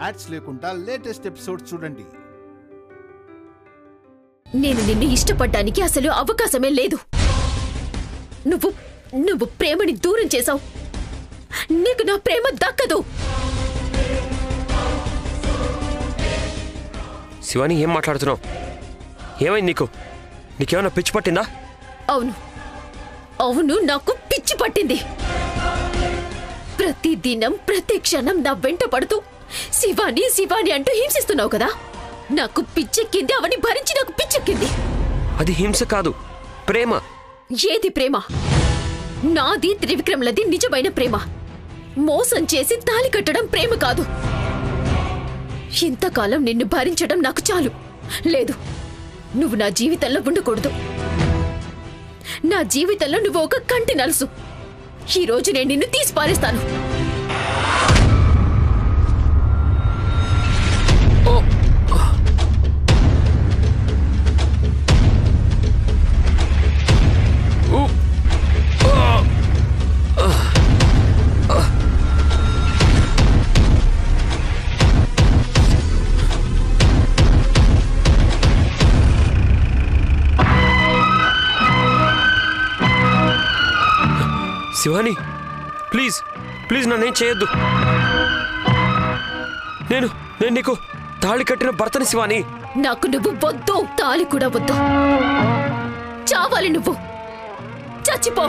Ads లేకుండా latest episode చూడండి. నేను నిన్ను ఇష్టపడడానికి అసలు అవకాశమే లేదు. నువ్వు ప్రేమని దూరం చేసావు. నీకు నా ప్రేమ దక్కదు. శివాని ఏం మాట్లాడుతున్నావు? ఏమైంది నీకు? నీకేమైనా పిచ్చి పట్టిందా? అవును నాకు పిచ్చి పట్టింది. ప్రతి దినం ప్రతి క్షణం నా వెంట పడుతూ శివాని శివాని అంటూ హింసిస్తున్నావు కదా. నాకు పిచ్చెక్కింది. అవని భరించి నాకు పిచ్చెక్కింది. అది హింస కాదు, ప్రేమ. ఏది ప్రేమ? నాది త్రివిక్రమ్లది నిజమైన ప్రేమ. మోసం చేసి తాళి కట్టడం ప్రేమ కాదు. ఇంతకాలం నిన్ను భరించడం నాకు చాలు. లేదు, నువ్వు నా జీవితంలో ఉండకూడదు. నా జీవితంలో నువ్వు ఒక కంటి నలుసు. ఈ రోజు నేను నిన్ను తీసి పారేస్తాను. శివాని, ప్లీజ్ నన్నేం చేయొద్దు. నేను నీకు తాళి కట్టిన భర్తని శివాని. నాకు నువ్వు వద్దు, తాళి కూడా వద్దు. చావాలి నువ్వు, చచ్చిపో.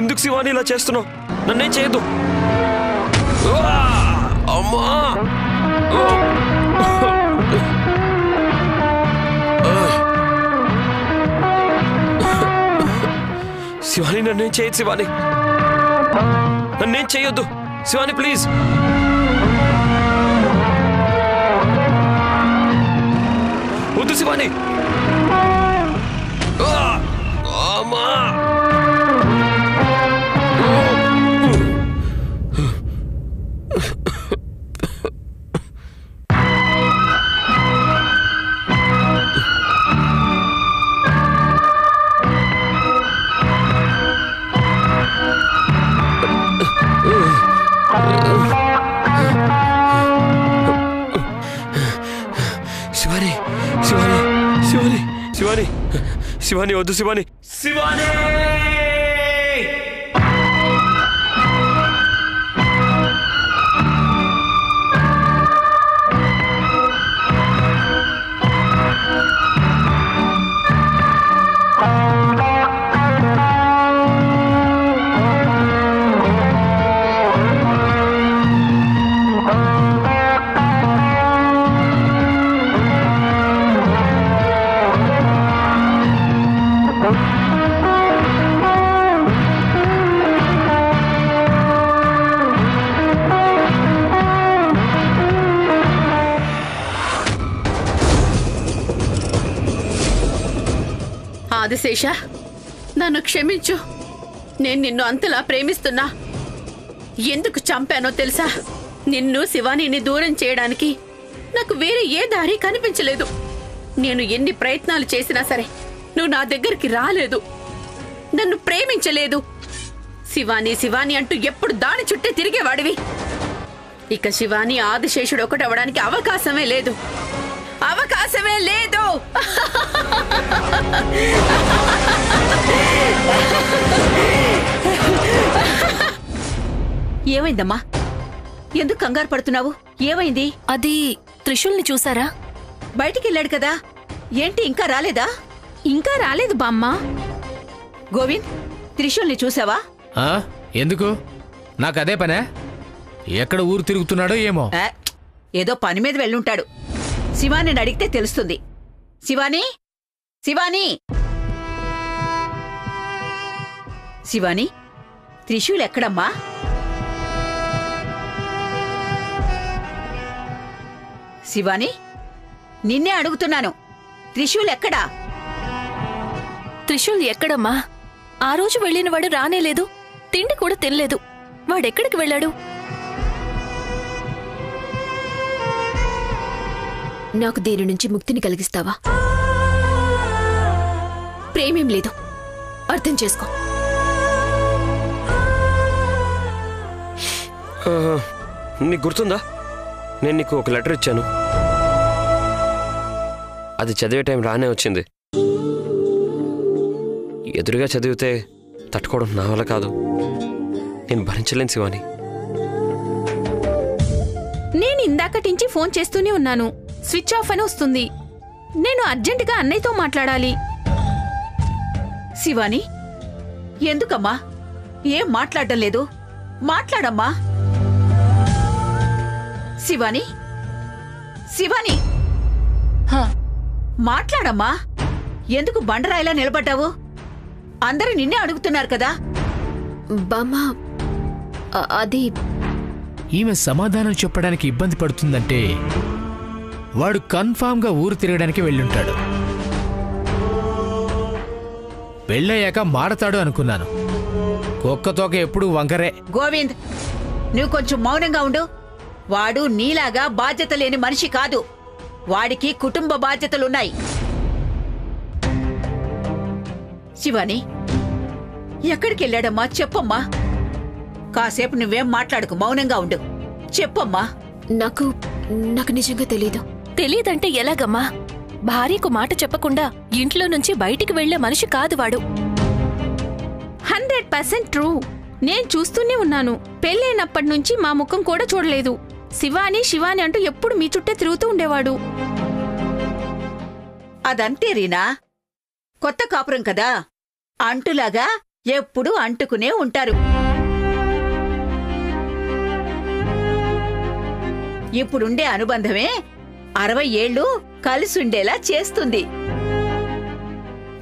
ఎందుకు శివాని ఇలా చేస్తున్నావు? నన్నేం చేయొద్దు. అమ్మా శివాని, నన్నేం చేయదు. శివాని నన్నేం చేయొద్దు. శివాని ప్లీజ్. వద్దు శివాని. శివాని వద్దు. శివాని ఆదిశేష, నన్ను క్షమించు. నేను నిన్ను అంతలా ప్రేమిస్తున్నా. ఎందుకు చంపానో తెలుసా? నిన్ను శివానీని దూరం చేయడానికి నాకు వేరే ఏ దారి కనిపించలేదు. నేను ఎన్ని ప్రయత్నాలు చేసినా సరే నువ్వు నా దగ్గరికి రాలేదు, నన్ను ప్రేమించలేదు. శివాని శివాని అంటూ ఎప్పుడు దాని చుట్టే తిరిగేవాడివి. ఇక శివాని ఆదిశేషుడు ఒకటి అవ్వడానికి అవకాశమే లేదు. ఏమైందమ్మా? ఎందుకు కంగారు పడుతున్నావు? ఏమైంది? అది త్రిశూల్ని చూసారా? బయటికి వెళ్ళాడు కదా. ఏంటి ఇంకా రాలేదా? ఇంకా రాలేదు బామ్మ. గోవింద్, త్రిశూల్ని చూసావా? ఎందుకు? నాకు అదే పనే. ఎక్కడ ఊరు తిరుగుతున్నాడో ఏమో. ఏదో పని మీద వెళ్ళుంటాడు. శివానిని అడిగితే తెలుస్తుంది. శివాని త్రిశూల్ ఎక్కడమ్మా? శివాని నిన్నే అడుగుతున్నాను, త్రిశూల్ ఎక్కడమ్మా? ఆ రోజు వెళ్ళినవాడు రానేలేదు, తిండి కూడా తినలేదు. వాడెక్కడికి వెళ్ళాడు? నాకు దీని నుంచి ముక్తిని కలిగిస్తావా? ప్రేమేం లేదు, అర్థం చేసుకో. नी गुर्तुंदा నేను నీకు ఒక లెటర్ ఇచ్చాను అది చదివే టైం రానే వచ్చింది ఎదురుగా చదివితే తట్టుకోవడం నా వల్ల కాదు నేను భరించలేను శివాని నేను ఇందాకటించి ఫోన్ చేస్తూనే ఉన్నాను స్విచ్ ఆఫ్ అని వస్తుంది నేను అర్జెంటుగా అన్నయ్యతో మాట్లాడాలి శివాని ఎందుకమ్మా ఏం మాట్లాడడం లేదు మాట్లాడమ్మా శివాని శివాని మాట్లాడమ్మా ఎందుకు బండరాయిలా నిలబడ్డావు అందరూ నిన్నే అడుగుతున్నారు కదా బామ్మా అది ఈమె సమాధానం చెప్పడానికి ఇబ్బంది పడుతుందంటే వాడు కన్ఫామ్ గా ఊరు తిరగడానికి వెళ్ళుంటాడు వెళ్ళయ్యాక మారతాడు అనుకున్నాను కుక్కతోక ఎప్పుడు వంకరే గోవింద్ నువ్వు కొంచెం మౌనంగా ఉండు వాడు నీలాగా బాధ్యత లేని మనిషి కాదు వాడికి కుటుంబ బాధ్యతలున్నాయి శివాని ఎక్కడికి వెళ్ళాడమ్మా చెప్పమ్మా కాసేపు నువ్వేం మాట్లాడుకు మౌనంగా ఉండు చెప్పమ్మా నాకు నిజంగా తెలీదు తెలీదంటే ఎలాగమ్మా భార్యకు మాట చెప్పకుండా ఇంట్లో నుంచి బయటికి వెళ్లే మనిషి కాదు వాడు 100% ట్రూ నేను చూస్తూనే ఉన్నాను పెళ్ళైనప్పటి నుంచి మా ముఖం కూడా చూడలేదు శివాని శివాని అంటూ ఎప్పుడు మీ చుట్టే తిరుగుతూ ఉండేవాడు అదంతే రీనా కొత్త కాపురం కదా అంటులాగా ఎప్పుడు అంటుకునే ఉంటారు ఇప్పుడుండే అనుబంధమే 60 ఏళ్ళు కలిసుండేలా చేస్తుంది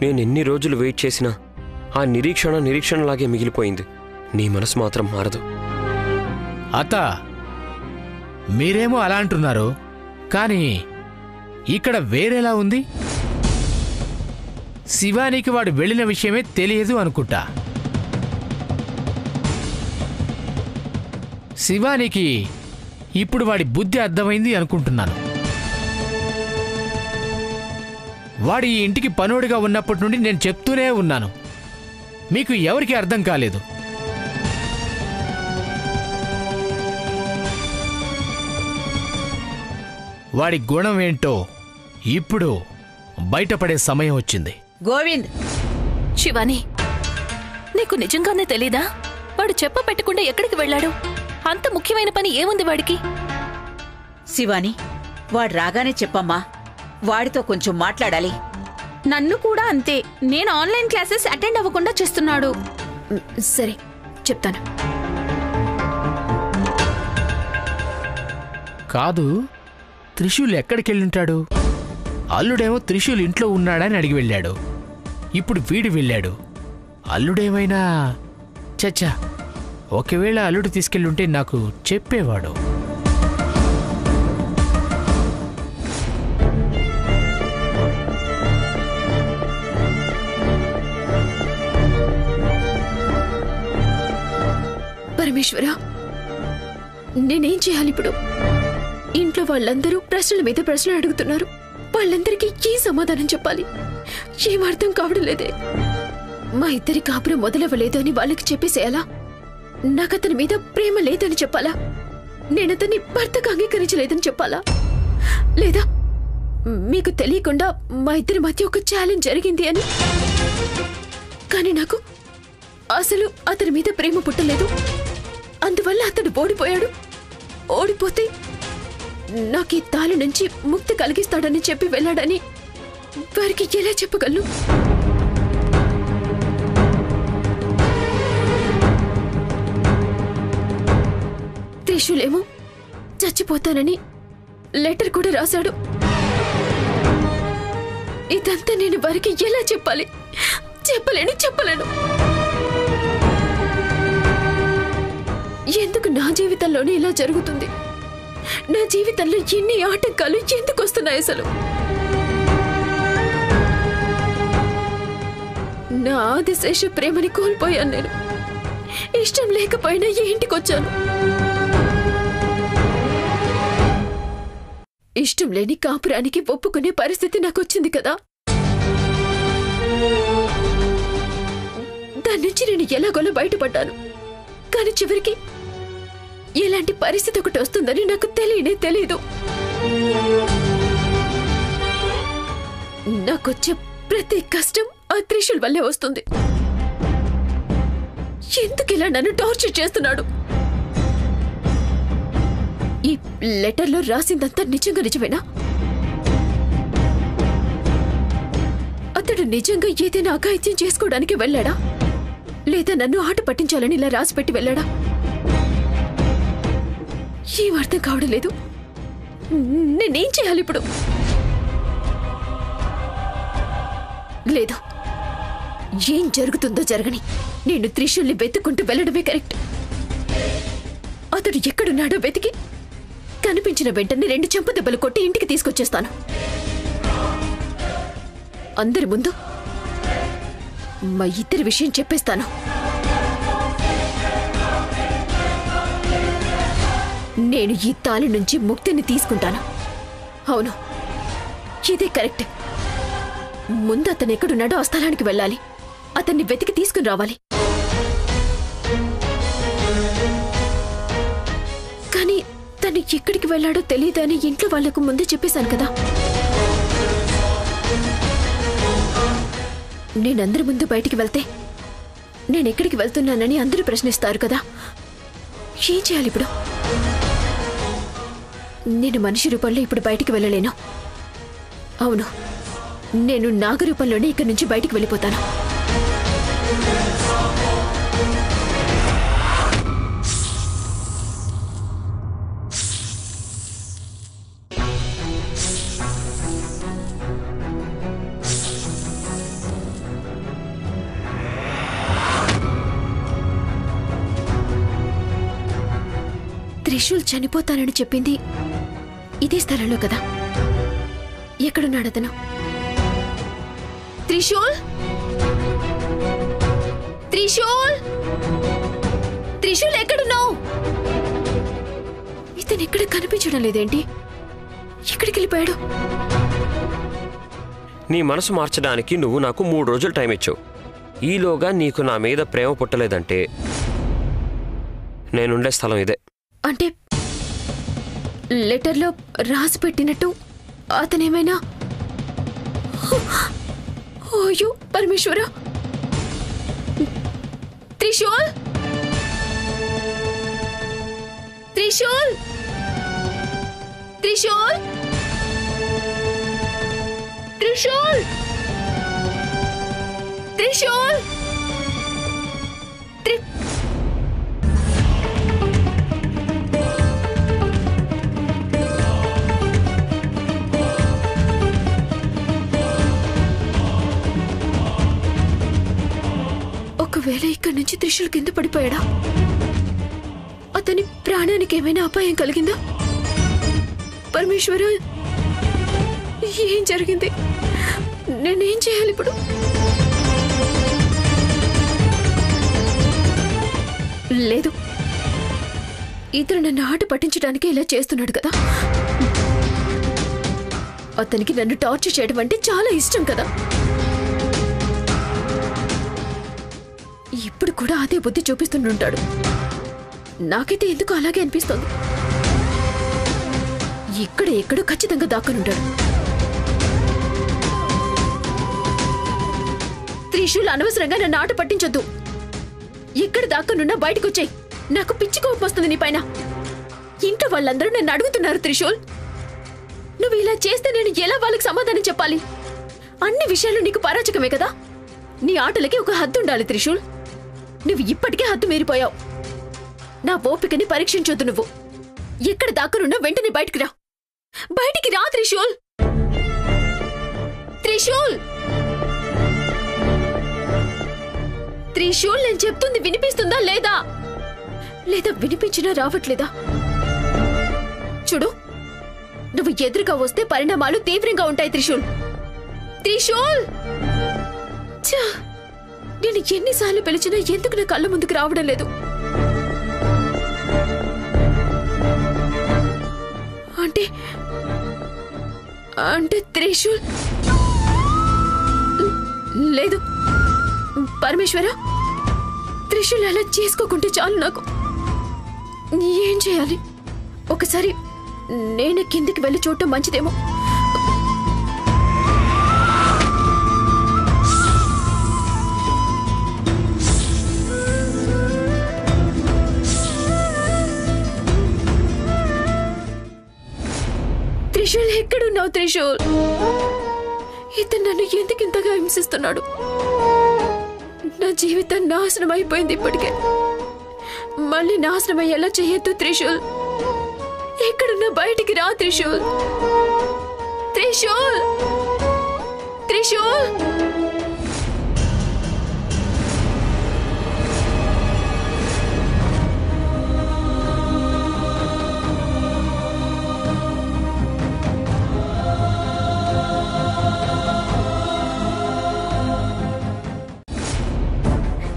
నేను ఎన్ని రోజులు వెయిట్ చేసినా ఆ నిరీక్షణలాగే మిగిలిపోయింది నీ మనసు మాత్రం మారదు అత మీరేమో అలా అంటున్నారు కానీ ఇక్కడ వేరేలా ఉంది శివానికి వాడు వెళ్ళిన విషయమే తెలియదు అనుకుంటా శివానికి ఇప్పుడు వాడి బుద్ధి అర్థమైంది అనుకుంటున్నాను వాడి ఈ ఇంటికి పనోడిగా ఉన్నప్పటి నుండి నేను చెప్తూనే ఉన్నాను మీకు ఎవరికి అర్థం కాలేదు వాడి గుణం ఏంటో ఇప్పుడు బయటపడే సమయం వచ్చింది గోవింద్ శివాని నీకు నిజంగానే తెలీదా వాడు చెప్పబెట్టకుండా ఎక్కడికి వెళ్ళాడు అంత ముఖ్యమైన పని ఏముంది వాడికి శివాని వాడు రాగానే చెప్పమ్మా వాడితో కొంచెం మాట్లాడాలి నన్ను కూడా అంతే నేను ఆన్లైన్ క్లాసెస్ అటెండ్ అవ్వకుండా చేస్తున్నాడు సరే చెప్తాను కాదు త్రిశూల్ ఎక్కడికి వెళ్ళుంటాడు అల్లుడేమో త్రిశూల్ ఇంట్లో ఉన్నాడని అడిగి వెళ్ళాడు ఇప్పుడు వీడు వెళ్ళాడు అల్లుడేమైనా చచ్చా ఒకవేళ అల్లుడు తీసుకెళ్ళుంటే నాకు చెప్పేవాడు పరమేశ్వర నేనేం చేయాలి ఇప్పుడు ఇంట్లో వాళ్ళందరూ ప్రశ్నల మీద ప్రశ్నలు అడుగుతున్నారు వాళ్ళందరికీ ఈ సమాధానం చెప్పాలి ఏం అర్థం కావడం లేదే మా ఇద్దరి కాపురం మొదలవ్వలేదు అని వాళ్ళకి చెప్పేసేయాలా నాకతని మీద ప్రేమ లేదని చెప్పాలా నేనతన్ని భర్తకు అంగీకరించలేదని చెప్పాలా లేదా మీకు తెలియకుండా మా ఇద్దరి మధ్య ఒక ఛాలెంజ్ జరిగింది అని కానీ నాకు అసలు అతని మీద ప్రేమ పుట్టలేదు అందువల్ల అతడు ఓడిపోయాడు ఓడిపోతే నాకు ఈ తాళి నుంచి ముక్తి కలిగిస్తాడని చెప్పి వెళ్ళాడని వారికి ఎలా చెప్పగలను త్రిశూలేమో చచ్చిపోతానని లెటర్ కూడా రాశాడు ఇదంతా నేను వారికి ఎలా చెప్పాలి చెప్పలేను ఎందుకు నా జీవితంలోనే ఇలా జరుగుతుంది నా జీవితంలో ఎన్ని ఆటంకాలు ఎందుకు వస్తున్నాయి అసలు నా ఆదిశేష ప్రేమని కోల్పోయాను నేను ఇష్టం లేకపోయినా ఈ ఇంటికొచ్చాను ఇష్టం లేని కాపురానికి ఒప్పుకునే పరిస్థితి నాకు వచ్చింది కదా దాని నుంచి నేను ఎలాగోలా బయటపడ్డాను కానీ చివరికి ఎలా ఇలాంటి పరిస్థితి ఒకటి వస్తుందని నాకు తెలియదు. నాకొచ్చే ప్రతి కష్టం ఆ త్రిశూల్ వల్లే వస్తుంది. ఎందుకు ఇలా నన్ను టార్చర్ చేస్తున్నాడు? ఈ లెటర్లో రాసిందంతా నిజంగా నిజమేనా? అతడు నిజంగా ఏదైనా అఘాయిత్యం చేసుకోవడానికి వెళ్ళాడా, లేదా నన్ను ఆట పట్టించాలని ఇలా రాసిపెట్టి వెళ్ళాడా? ఏం అర్థం కావడం లేదు. నేనేం చేయాలి ఇప్పుడు? లేదు, ఏం జరుగుతుందో జరగని. నేను త్రిశూల్ని వెతుక్కుంటూ వెళ్ళడమే కరెక్ట్. అతడు ఎక్కడున్నాడో వెతికి కనిపించిన వెంటనే 2 చెంపదెబ్బలు కొట్టి ఇంటికి తీసుకొచ్చేస్తాను. అందరి ముందు మా ఇద్దరి విషయం చెప్పేస్తాను. నేను ఈ తాళి నుంచి ముక్తిని తీసుకుంటాను. అవును, ఇదే కరెక్ట్. ముందు అతను ఎక్కడున్నాడో ఆ స్థలానికి వెళ్ళాలి. అతన్ని వెతికి తీసుకుని రావాలి. కానీ తను ఎక్కడికి వెళ్ళాడో తెలియదని ఇంట్లో వాళ్లకు ముందే చెప్పేశాను కదా. నేనందరి ముందు బయటికి వెళ్తే నేనెక్కడికి వెళ్తున్నానని అందరూ ప్రశ్నిస్తారు కదా. ఏం చేయాలి ఇప్పుడు? నేను మనిషి రూపంలో ఇప్పుడు బయటికి వెళ్ళలేను. అవును, నేను నాగరూపంలోనే ఇక్కడి నుంచి బయటికి వెళ్ళిపోతాను. త్రిశూల్ చనిపోతానని చెప్పింది ఇదే స్థలంలో కదా. ఎక్కడున్నాడు అతను? త్రిశూల్, త్రిశూల్, త్రిశూల్ ఎక్కడున్నావు? ఇతను ఎక్కడ కనిపించడం లేదేంటి? ఎక్కడికి వెళ్ళిపోయాడు? నీ మనసు మార్చడానికి నువ్వు నాకు 3 రోజులు టైం ఇచ్చావు. ఈలోగా నీకు నా మీద ప్రేమ పుట్టలేదంటే నేనుండే స్థలం ఇదే. అంటే లెటర్లో రాసి పెట్టినట్టు అతనేమైనా? అయ్యో పరమేశ్వర! త్రిశూల్, త్రిశూల్, త్రిశూల్, త్రిశూల్, త్రిశూల్, ఒకవేళ ఇక్కడి నుంచి త్రిశూల్ కింద పడిపోయాడా? అతని ప్రాణానికి ఏమైనా అపాయం కలిగిందా? పరమేశ్వర, ఏం జరిగింది? నేనేం చేయాలి ఇప్పుడు? లేదు, ఇతను నన్ను ఆట పట్టించడానికి ఇలా చేస్తున్నాడు కదా. అతనికి నన్ను టార్చర్ చేయడం అంటే చాలా ఇష్టం కదా. ఇప్పుడు కూడా అదే బుద్ధి చూపిస్తుంటాడు. నాకైతే ఎందుకు అలాగే అనిపిస్తుంది. ఇక్కడ ఎక్కడో ఖచ్చితంగా దాక్కునుంటాడు. త్రిశూల్, అనవసరంగా నన్ను ఆట పట్టించొద్దు. ఎక్కడ దాక్కునున్నా బయటకు వచ్చాయి. నాకు పిచ్చి కోపం వస్తుంది నీ పైన. ఇంట్లో వాళ్ళందరూ నన్ను అడుగుతున్నారు, త్రిశూల్ నువ్వు ఇలా చేస్తే నేను ఎలా వాళ్ళకి సమాధానం చెప్పాలి? అన్ని విషయాలు నీకు పరాచకమే కదా. నీ ఆటలకి ఒక హద్దు ఉండాలి త్రిశూల్. నువ్వు ఇప్పటికే హద్దు మీరిపోయావు. నా ఓపికని పరీక్షించొద్దు. నువ్వు ఎక్కడ దాక్కునున్నా వెంటనే బయటికి రా. బయటికి రా త్రిశూల్. త్రిశూల్, త్రిశూల్, నేను చెప్తుంది వినిపిస్తుందా లేదా? లేదా వినిపించినా రావట్లేదా? చూడు, నువ్వు ఎదురుగా వస్తే పరిణామాలు తీవ్రంగా ఉంటాయి త్రిశూల్. త్రిశూల్, నేను ఎన్నిసార్లు పిలిచినా ఎందుకు నా కళ్ళ ముందుకు రావడం లేదు? అంటే అంటే త్రిశూల్, లేదు పరమేశ్వర, త్రిశూల్ అలా చేసుకోకుంటే చాలు నాకు. ఏం చేయాలి? ఒకసారి నేను కిందకి వెళ్ళి చూడటం మంచిదేమో. త్రిశూల్, ఎక్కడున్నావు త్రిశూల్? ఇతను నన్ను ఎందుకింతగా హింసిస్తున్నాడు? నా జీవితం నాశనం అయిపోయింది ఇప్పటికే, మళ్ళీ నాశనం అయ్యేలా చేయొద్దు త్రిశూల్. ఎక్కడున్నా బయటికి రా త్రిశూల్. త్రిశూల్, త్రిశూల్.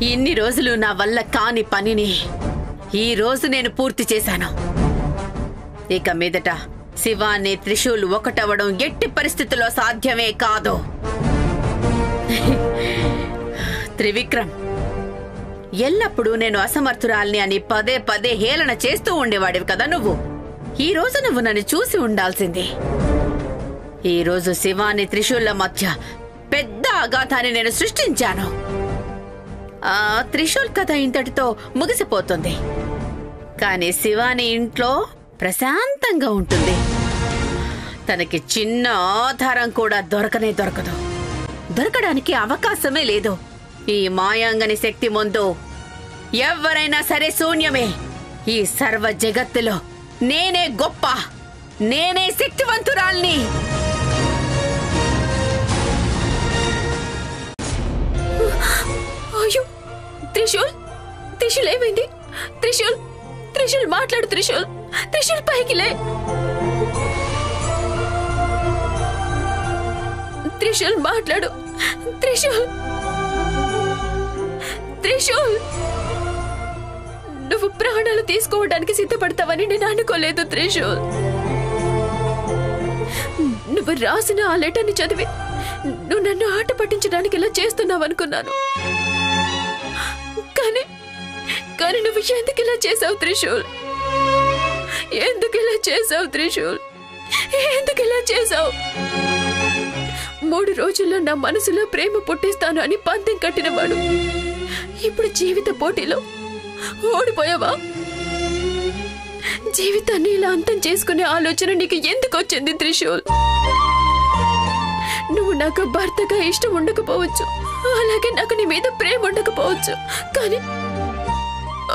ఇన్ని రోజులు నా వల్ల కాని పనిని ఈ రోజు నేను పూర్తి చేశాను. ఇక మీదట శివాని త్రిశూల్ ఒకటవడం ఎట్టి పరిస్థితుల్లో సాధ్యమే కాదు. త్రివిక్రమ్, ఎల్లప్పుడూ నేను అసమర్థురాల్ని అని పదే పదే హేళన చేస్తూ ఉండేవాడివి కదా నువ్వు. ఈ రోజు నువ్వు నన్ను చూసి ఉండాల్సింది. ఈరోజు శివాని త్రిశూల్ల మధ్య పెద్ద అగాధాన్ని నేను సృష్టించాను. ఆ త్రిశూల్ కథ ఇంతటితో ముగిసిపోతుంది, కానీ శివాని ఇంట్లో ప్రశాంతంగా ఉంటుంది. తనకి చిన్న ఆధారం కూడా దొరకనే దొరకదు. దొరకడానికి అవకాశమే లేదు. ఈ మాయాంగని శక్తి ముందు ఎవరైనా సరే శూన్యమే. ఈ సర్వ జగత్తులో నేనే గొప్ప, నేనే శక్తివంతురాల్ని. అయ్యో త్రిశూల్, త్రిశూల్ ఏమైంది? త్రిశూల్, త్రిశూల్ మాట్లాడు. త్రిశూల్, త్రిశూల్ పైకి లే. త్రిశూల్ మాట్లాడు. త్రిశూల్, త్రిశూల్ నువ్వు ప్రాణాలు తీసుకోవడానికి సిద్ధపడతావని నేను అనుకోలేదు. త్రిశూల్, నువ్వు రాసిన ఆ లెటర్ని చదివి నువ్వు నన్ను ఆట పట్టించడానికి ఇలా చేస్తున్నావనుకున్నాను. కానీ నువ్వు ఎందుకు ఇలా చేసావు త్రిశూల్? ఎందుకు ఇలా చేసావు త్రిశూల్? ఎందుకు ఇలా చేసావు? 3 రోజుల్లో నా మనసులో ప్రేమ పుట్టిస్తాను అని పందెం కట్టినవాడు ఇప్పుడు జీవిత పోటీలో ఓడిపోయావా? జీవితాన్ని ఇలా అంతం చేసుకునే ఆలోచన నీకు ఎందుకు వచ్చింది త్రిశూల్? నువ్వు నాకు భర్తగా ఇష్టం ఉండకపోవచ్చు, అలాగే నాకు నీ మీద ప్రేమ ఉండకపోవచ్చు, కానీ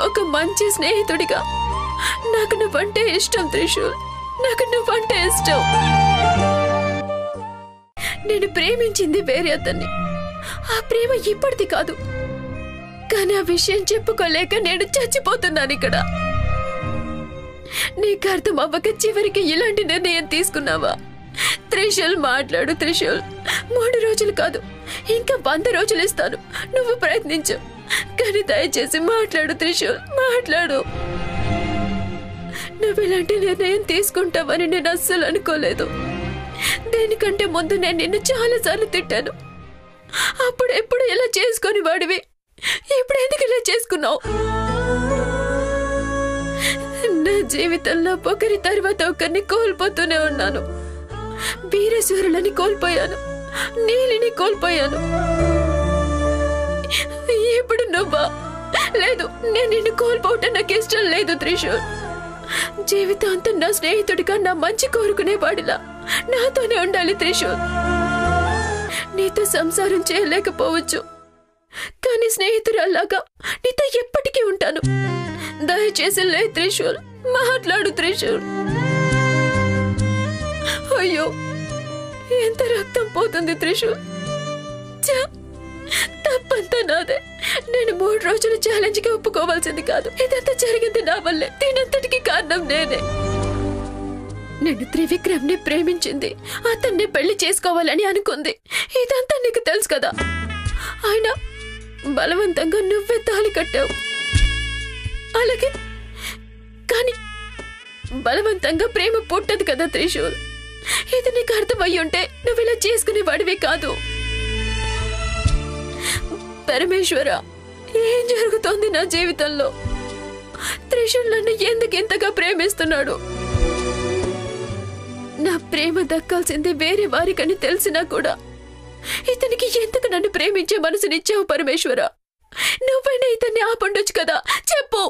ఒక మంచి స్నేహితుడిగా నాకు నువ్వంటే ఇష్టం త్రిశూల్. నాకు నువ్వంటే ఇష్టం. నేను ప్రేమించింది వేరే అతన్ని. ఆ ప్రేమ ఇప్పటిది కాదు, కానీ ఆ విషయం చెప్పుకోలేక నేను చచ్చిపోతున్నాను ఇక్కడ. నీకు అర్థం అవ్వక చివరికి ఇలాంటి నిర్ణయం తీసుకున్నావా? త్రిశూల్ మాట్లాడు. త్రిశూల్, 3 రోజులు కాదు, ఇంకా 100 రోజులు ఇస్తాను. నువ్వు ప్రయత్నించు, కానీ దయచేసి మాట్లాడు త్రిశూల్, మాట్లాడు. నువ్వు ఇలాంటి నిర్ణయం తీసుకుంటావని నేను అస్సలు అనుకోలేదు. దేనికంటే ముందు నేను నిన్ను చాలాసార్లు తిట్టాను. అప్పుడు ఎప్పుడు ఇలా చేసుకొని వాడివి, ఇప్పుడు ఎందుకు ఇలా చేసుకున్నావు? నా జీవితంలో ఒకరి తర్వాత ఒకరిని కోల్పోతూనే ఉన్నాను. వీరేశ్వరులని కోల్పోయాను, నీలిని కోల్పోయాను. ఇప్పుడు నువ్వా? లేదు, నేను నిన్ను కోల్పోవటం నాకు ఇష్టం లేదు త్రిశూల్. జీవితాంతం నా స్నేహితుడిగా, నా మంచి కోరుకునే వాడిలా నాతోనే ఉండాలి త్రిశూల్. నీతో సంసారం చేయలేకపోవచ్చు, కానీ స్నేహితురాలాగా నీతో ఎప్పటికీ ఉంటాను. దయచేసి లే త్రిశూల్, మాట్లాడు త్రిశూల్. అయ్యో ఎంత రక్తం పోతుంది త్రిశూల్. తప్పంతా నాదే. నేను 3 రోజులు ఛాలెంజ్ గా ఒప్పుకోవాల్సింది కాదు. ఇదంతా జరిగింది నా వల్లే, దీనంతటికి కారణం నేనే. నేను త్రివిక్రమ్ ని ప్రేమించింది, అతన్ని పెళ్లి చేసుకోవాలని అనుకుంది. ఇదంతా నీకు తెలుసు కదా. ఆయన బలవంతంగా నువ్వే తాళి కట్టావు, అలాగే కానీ బలవంతంగా ప్రేమ పుట్టదు కదా త్రిశూల్. ఇది నీకు అర్థమయ్యి ఉంటే నువ్వు ఇలా చేసుకునే వాడివి కాదు. పరమేశ్వర, ఏం జరుగుతోంది నా జీవితంలో? त्रिशूल नन्नु एंदुकिंतगा प्रेमिस्तुन्नाडु ना प्रेम दक्काल्सिंदे वेरे वारिकनि तेलिसिना कूडा इतनिकि एंदुकु नन्नु प्रेमिंचे मनसुनि इच्चावु परमेश्वर నువ్వైనా ఇతన్ని ఆపొచ్చు కదా చెప్పు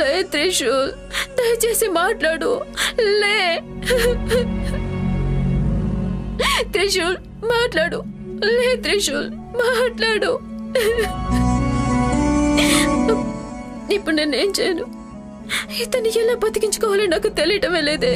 లే త్రిశూల్ దయచేసి మాట్లాడు లే త్రిశూల్ మాట్లాడు లే త్రిశూల్ మాట్లాడు ఇప్పుడు నేనేం చేయను ఇతన్ని ఎలా బతికించుకోవాలో నాకు తెలియటమే లేదే